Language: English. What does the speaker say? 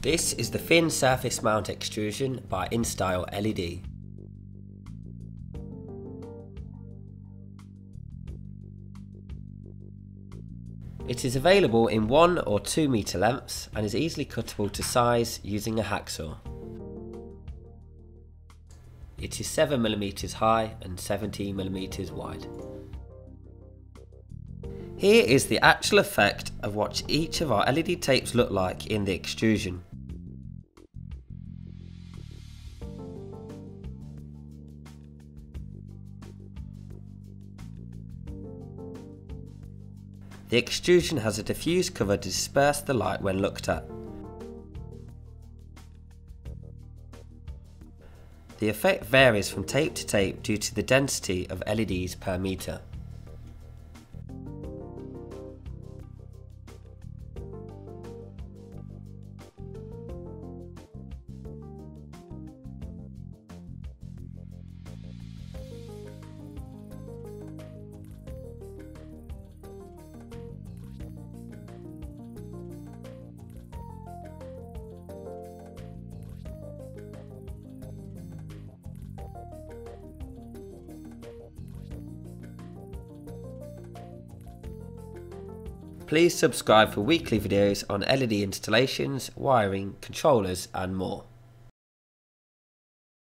This is the Thin Surface Mount Extrusion by InStyle LED. It is available in 1 or 2 metre lengths and is easily cuttable to size using a hacksaw. It is 7mm high and 17mm wide. Here is the actual effect of what each of our LED tapes look like in the extrusion. The extrusion has a diffuse cover to disperse the light when looked at. The effect varies from tape to tape due to the density of LEDs per metre. Please subscribe for weekly videos on LED installations, wiring, controllers and more.